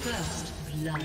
First blood.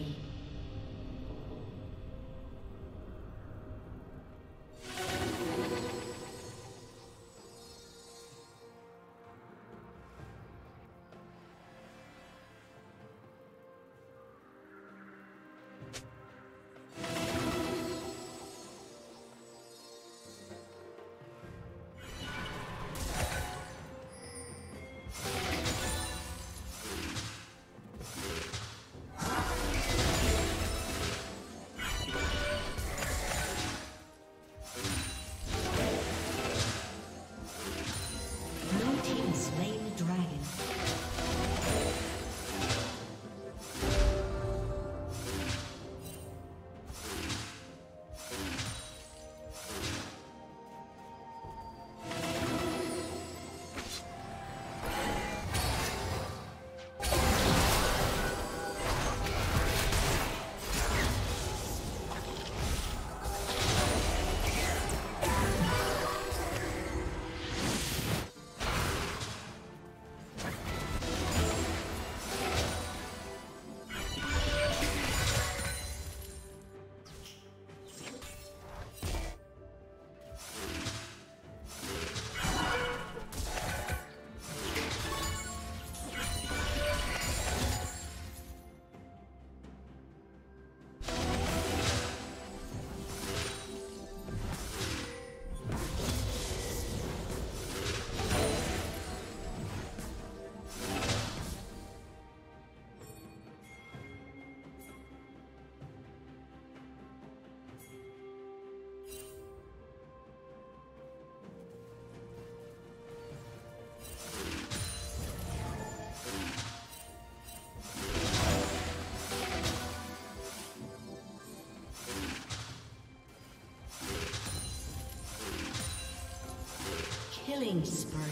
Killing spree.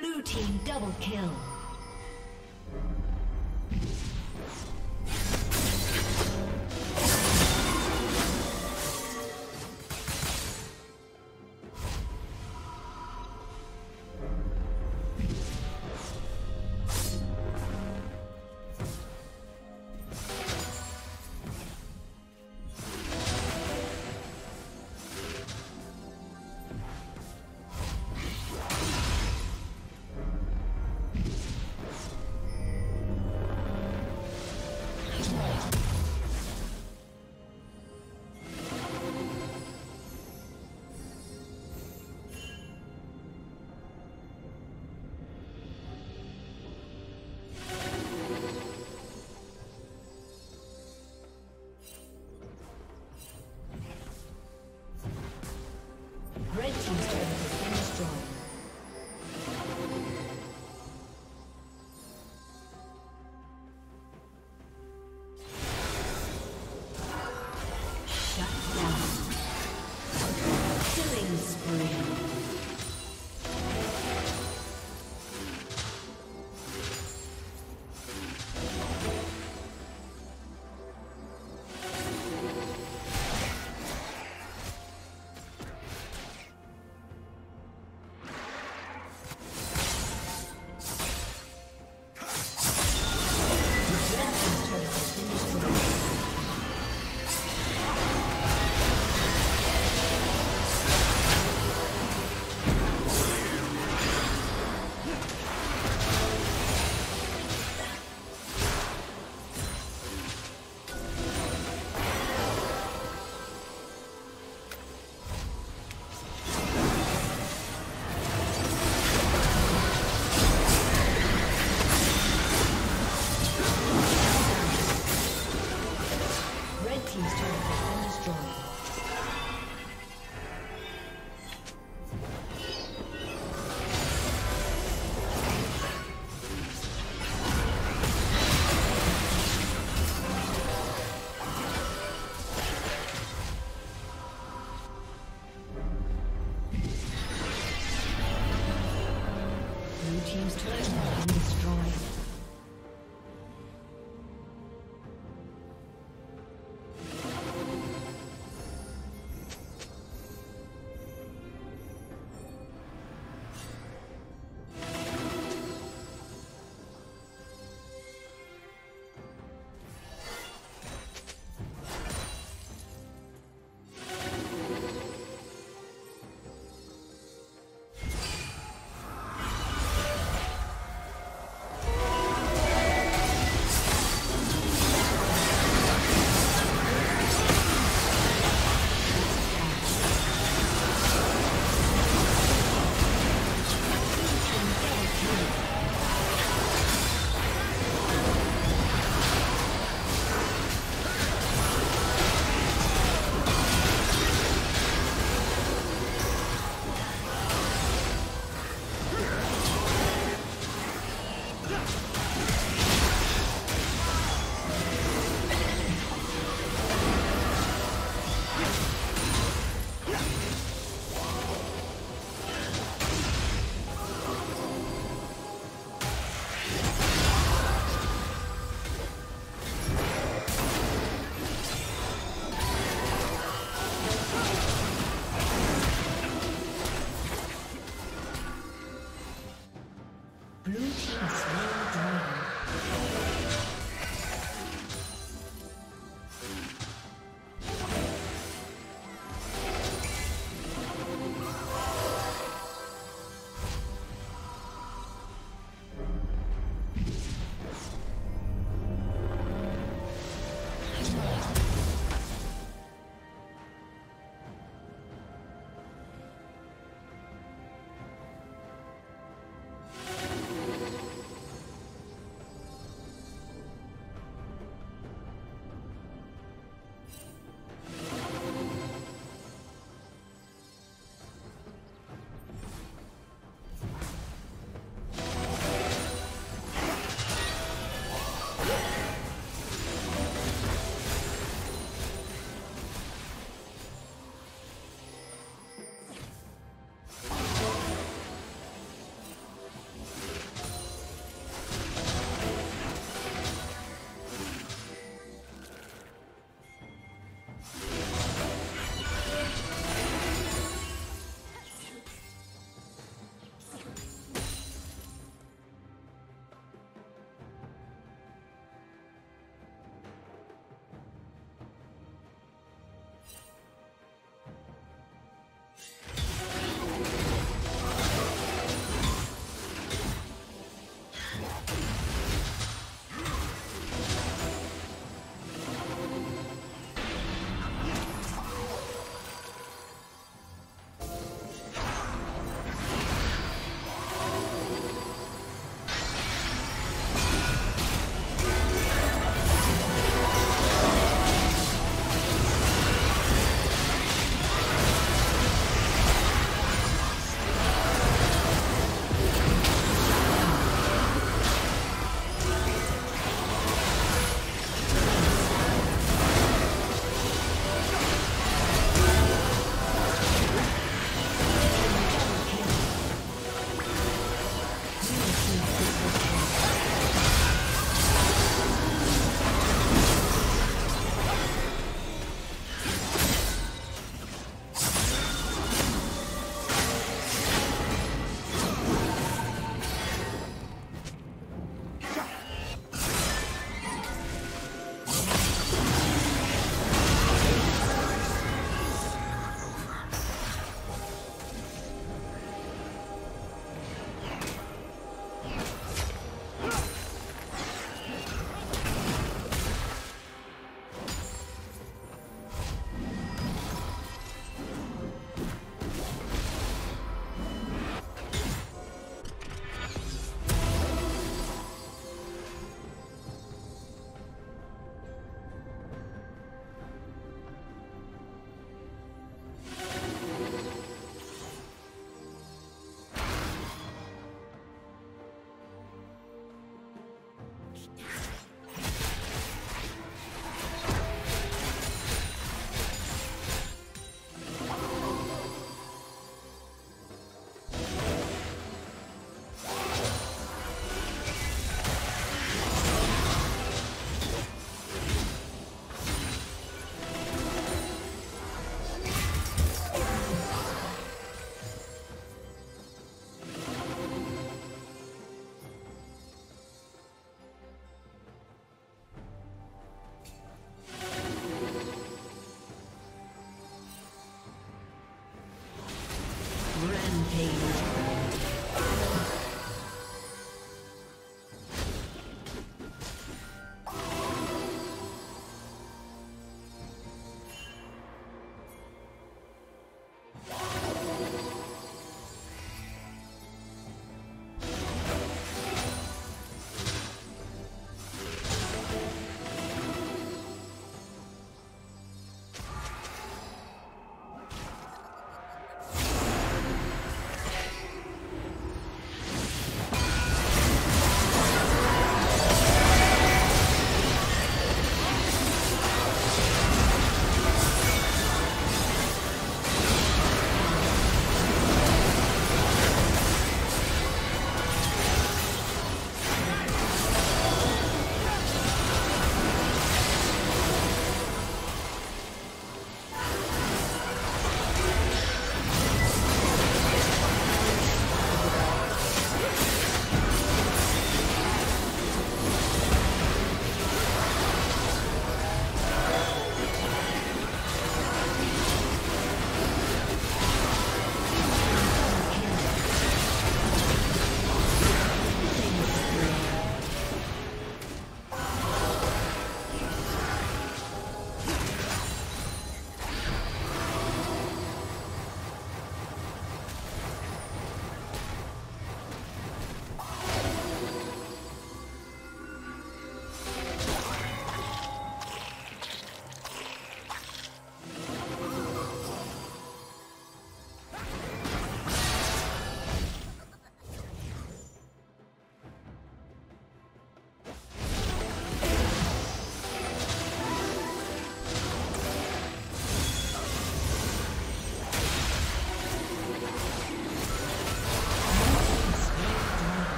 Blue team double kill. Blue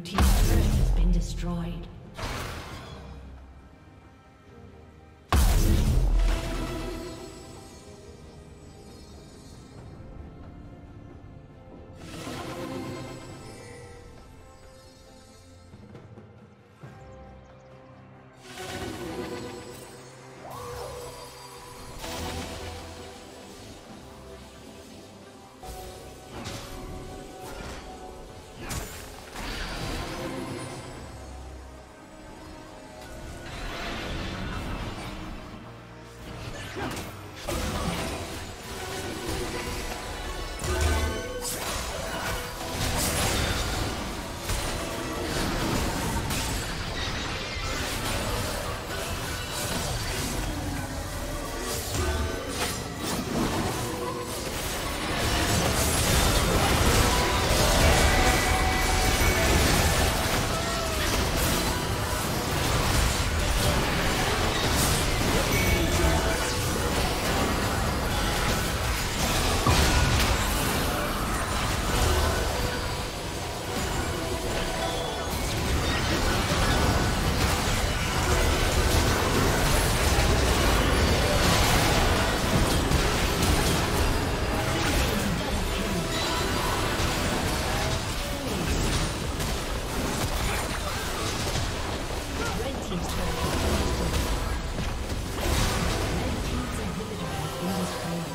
team's turret has been destroyed. Red team's inhibitor has been destroyed.